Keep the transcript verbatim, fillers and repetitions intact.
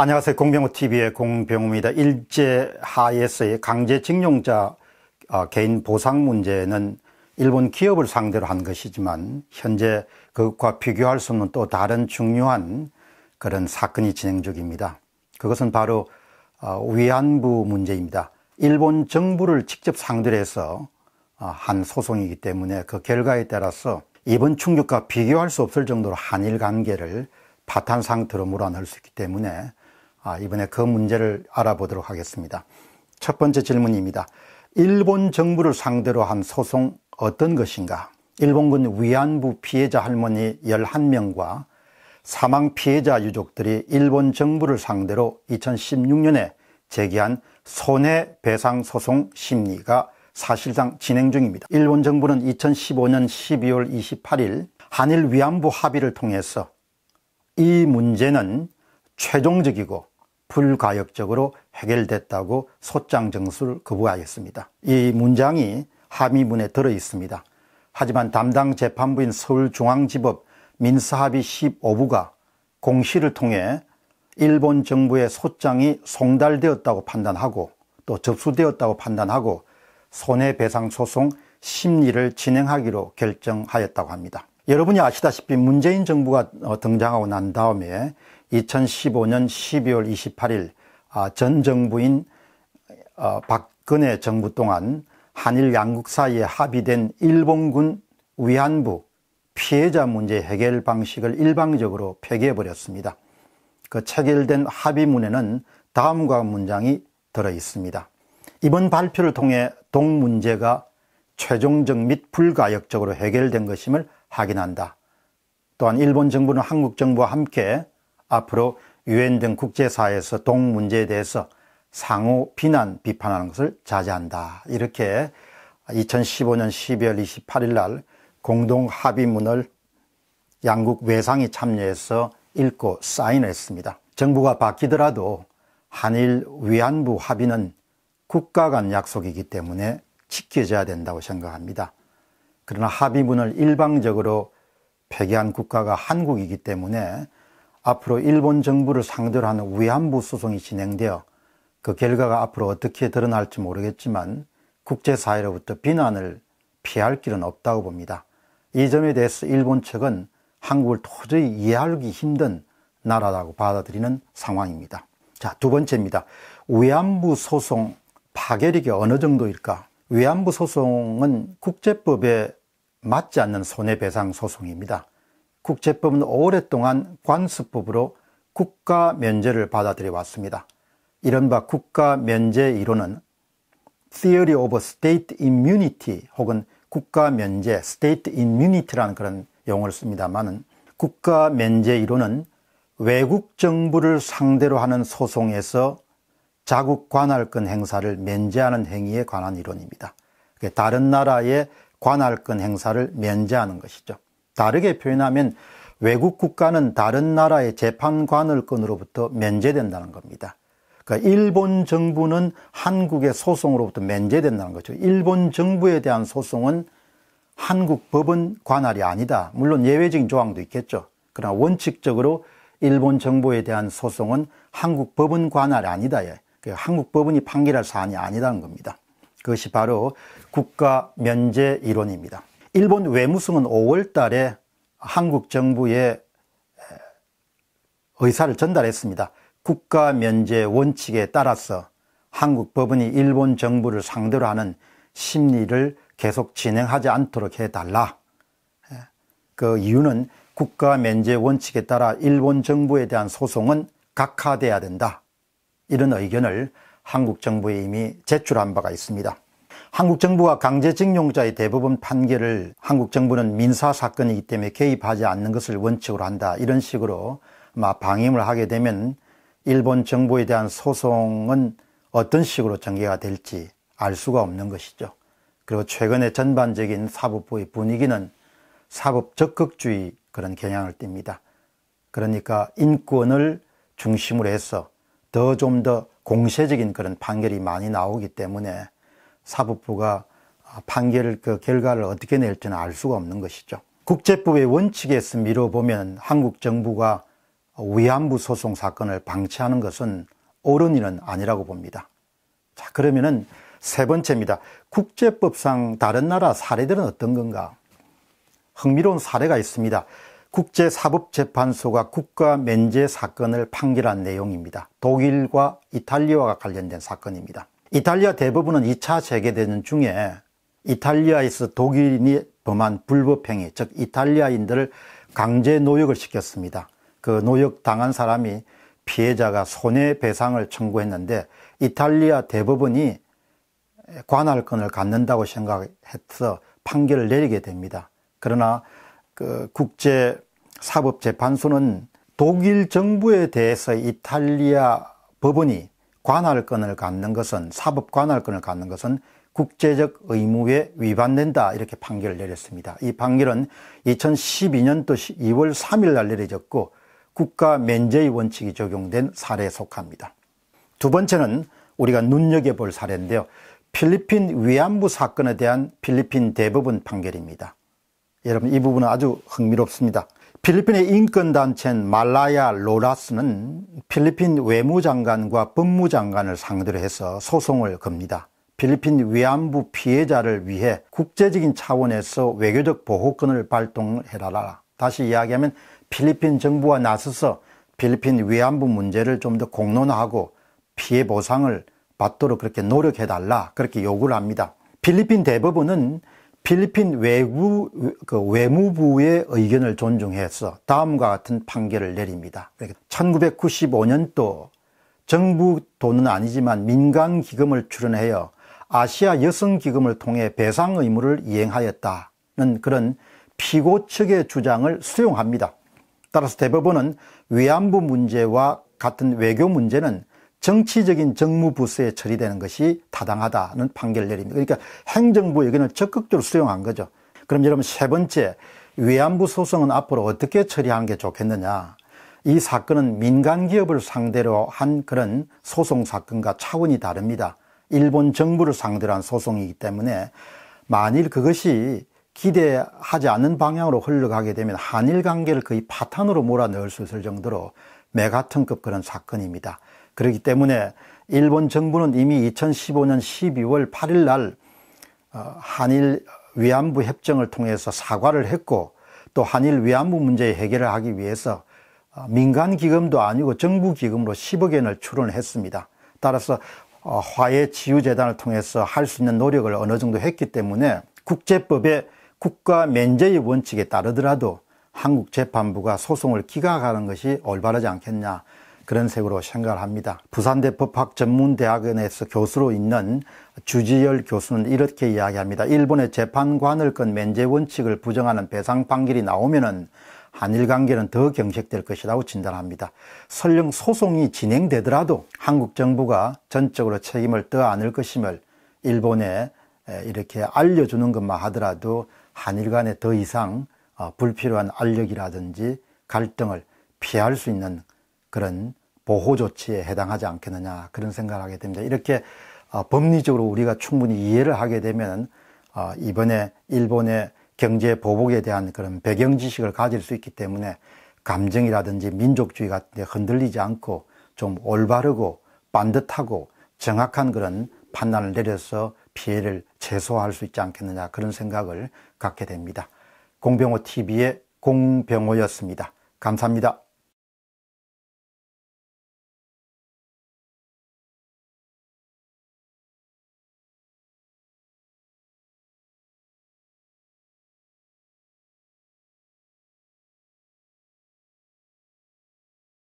안녕하세요. 공병호티비의 공병호입니다. 일제하에서의 강제징용자 개인 보상 문제는 일본 기업을 상대로 한 것이지만 현재 그것과 비교할 수 없는 또 다른 중요한 그런 사건이 진행 중입니다. 그것은 바로 위안부 문제입니다. 일본 정부를 직접 상대로 해서 한 소송이기 때문에 그 결과에 따라서 이번 충격과 비교할 수 없을 정도로 한일 관계를 파탄 상태로 몰아넣을 수 있기 때문에 이번에 그 문제를 알아보도록 하겠습니다. 첫 번째 질문입니다. 일본 정부를 상대로 한 소송 어떤 것인가? 일본군 위안부 피해자 할머니 열한 명과 사망 피해자 유족들이 일본 정부를 상대로 이천십육 년에 제기한 손해배상 소송 심리가 사실상 진행 중입니다. 일본 정부는 이천십오 년 십이월 이십팔일 한일 위안부 합의를 통해서 이 문제는 최종적이고 불가역적으로 해결됐다고 소장 정수를 거부하였습니다. 이 문장이 합의문에 들어 있습니다. 하지만 담당 재판부인 서울중앙지법 민사합의 십오 부가 공시를 통해 일본 정부의 소장이 송달되었다고 판단하고 또 접수되었다고 판단하고 손해배상 소송 심리를 진행하기로 결정하였다고 합니다. 여러분이 아시다시피 문재인 정부가 등장하고 난 다음에 이천십오 년 십이월 이십팔일 전 정부인 박근혜 정부 동안 한일 양국 사이에 합의된 일본군 위안부 피해자 문제 해결 방식을 일방적으로 폐기해버렸습니다. 그 체결된 합의문에는 다음과 문장이 들어 있습니다. 이번 발표를 통해 동 문제가 최종적 및 불가역적으로 해결된 것임을 확인한다. 또한 일본 정부는 한국 정부와 함께 앞으로 유엔 등 국제사회에서 동 문제에 대해서 상호 비난 비판하는 것을 자제한다. 이렇게 이천십오 년 십이월 이십팔일 날 공동 합의문을 양국 외상이 참여해서 읽고 사인했습니다. 정부가 바뀌더라도 한일 위안부 합의는 국가 간 약속이기 때문에 지켜져야 된다고 생각합니다. 그러나 합의문을 일방적으로 폐기한 국가가 한국이기 때문에 앞으로 일본 정부를 상대로 하는 위안부 소송이 진행되어 그 결과가 앞으로 어떻게 드러날지 모르겠지만 국제사회로부터 비난을 피할 길은 없다고 봅니다. 이 점에 대해서 일본 측은 한국을 도저히 이해하기 힘든 나라라고 받아들이는 상황입니다. 자, 두 번째입니다. 위안부 소송 파결액이 어느 정도일까? 위안부 소송은 국제법에 맞지 않는 손해배상 소송입니다. 국제법은 오랫동안 관습법으로 국가 면제를 받아들여 왔습니다. 이른바 국가 면제 이론은 Theory of State Immunity 혹은 국가 면제, State Immunity라는 그런 용어를 씁니다만은 국가 면제 이론은 외국 정부를 상대로 하는 소송에서 자국 관할권 행사를 면제하는 행위에 관한 이론입니다. 다른 나라의 관할권 행사를 면제하는 것이죠. 다르게 표현하면 외국 국가는 다른 나라의 재판 관할권으로부터 면제된다는 겁니다. 그러니까 일본 정부는 한국의 소송으로부터 면제된다는 거죠. 일본 정부에 대한 소송은 한국 법은 관할이 아니다. 물론 예외적인 조항도 있겠죠. 그러나 원칙적으로 일본 정부에 대한 소송은 한국 법은 관할이 아니다. 한국 법원이 판결할 사안이 아니라는 겁니다. 그것이 바로 국가 면제 이론입니다. 일본 외무성은 오월 달에 한국 정부에 의사를 전달했습니다. 국가 면제 원칙에 따라서 한국 법원이 일본 정부를 상대로 하는 심리를 계속 진행하지 않도록 해달라. 그 이유는 국가 면제 원칙에 따라 일본 정부에 대한 소송은 각하돼야 된다. 이런 의견을 한국 정부에 이미 제출한 바가 있습니다. 한국 정부가 강제징용자의 대법원 판결을 한국 정부는 민사사건이기 때문에 개입하지 않는 것을 원칙으로 한다. 이런 식으로 막 방임을 하게 되면 일본 정부에 대한 소송은 어떤 식으로 전개가 될지 알 수가 없는 것이죠. 그리고 최근에 전반적인 사법부의 분위기는 사법 적극주의 그런 경향을 띱니다. 그러니까 인권을 중심으로 해서 더 좀 더 공세적인 그런 판결이 많이 나오기 때문에 사법부가 판결 그 결과를 어떻게 낼지는 알 수가 없는 것이죠. 국제법의 원칙에서 미뤄보면 한국 정부가 위안부 소송 사건을 방치하는 것은 옳은 일은 아니라고 봅니다. 자, 그러면은 세 번째입니다. 국제법상 다른 나라 사례들은 어떤 건가? 흥미로운 사례가 있습니다. 국제사법재판소가 국가 면제 사건을 판결한 내용입니다. 독일과 이탈리아와 관련된 사건입니다. 이탈리아 대법원은 이 차 세계대전 중에 이탈리아에서 독일인이 범한 불법행위, 즉 이탈리아인들을 강제 노역을 시켰습니다. 그 노역당한 사람이 피해자가 손해배상을 청구했는데 이탈리아 대법원이 관할권을 갖는다고 생각해서 판결을 내리게 됩니다. 그러나 그 국제사법재판소는 독일 정부에 대해서 이탈리아 법원이 관할권을 갖는 것은, 사법 관할권을 갖는 것은 국제적 의무에 위반된다, 이렇게 판결을 내렸습니다. 이 판결은 이천십이 년도 이월 삼일 날 내려졌고 국가 면제의 원칙이 적용된 사례에 속합니다. 두 번째는 우리가 눈여겨볼 사례인데요. 필리핀 위안부 사건에 대한 필리핀 대법원 판결입니다. 여러분, 이 부분은 아주 흥미롭습니다. 필리핀의 인권단체인 말라야 로라스는 필리핀 외무장관과 법무장관을 상대로 해서 소송을 겁니다. 필리핀 위안부 피해자를 위해 국제적인 차원에서 외교적 보호권을 발동해라. 다시 이야기하면 필리핀 정부가 나서서 필리핀 위안부 문제를 좀 더 공론화하고 피해 보상을 받도록 그렇게 노력해달라, 그렇게 요구를 합니다. 필리핀 대법원은 필리핀 외구, 그 외무부의 의견을 존중해서 다음과 같은 판결을 내립니다. 천구백구십오 년도 정부 돈은 아니지만 민간 기금을 출연하여 아시아 여성 기금을 통해 배상 의무를 이행하였다는 그런 피고 측의 주장을 수용합니다. 따라서 대법원은 위안부 문제와 같은 외교 문제는 정치적인 정무부서에 처리되는 것이 타당하다는 판결을 내립니다. 그러니까 행정부 의견을 적극적으로 수용한 거죠. 그럼 여러분, 세 번째, 위안부 소송은 앞으로 어떻게 처리하는 게 좋겠느냐. 이 사건은 민간기업을 상대로 한 그런 소송 사건과 차원이 다릅니다. 일본 정부를 상대로 한 소송이기 때문에 만일 그것이 기대하지 않는 방향으로 흘러가게 되면 한일 관계를 거의 파탄으로 몰아넣을 수 있을 정도로 메가톤급 그런 사건입니다. 그렇기 때문에 일본 정부는 이미 이천십오 년 십이월 팔일 날 한일 위안부 협정을 통해서 사과를 했고, 또 한일 위안부 문제 해결을 하기 위해서 민간 기금도 아니고 정부 기금으로 십억 엔을 출원했습니다. 따라서 화해 치유재단을 통해서 할 수 있는 노력을 어느 정도 했기 때문에 국제법의 국가 면제의 원칙에 따르더라도 한국 재판부가 소송을 기각하는 것이 올바르지 않겠냐, 그런 식으로 생각을 합니다. 부산대 법학전문대학원에서 교수로 있는 주지열 교수는 이렇게 이야기합니다. 일본의 재판관할권 면제 원칙을 부정하는 배상 판결이 나오면은 한일 관계는 더 경색될 것이라고 진단합니다. 설령 소송이 진행되더라도 한국 정부가 전적으로 책임을 떠 안을 것임을 일본에 이렇게 알려주는 것만 하더라도 한일 간에 더 이상 불필요한 알력이라든지 갈등을 피할 수 있는 그런 보호조치에 해당하지 않겠느냐, 그런 생각을 하게 됩니다. 이렇게 법리적으로 우리가 충분히 이해를 하게 되면 이번에 일본의 경제 보복에 대한 그런 배경 지식을 가질 수 있기 때문에 감정이라든지 민족주의 같은 데 흔들리지 않고 좀 올바르고 반듯하고 정확한 그런 판단을 내려서 피해를 최소화할 수 있지 않겠느냐, 그런 생각을 갖게 됩니다. 공병호 티비의 공병호였습니다. 감사합니다.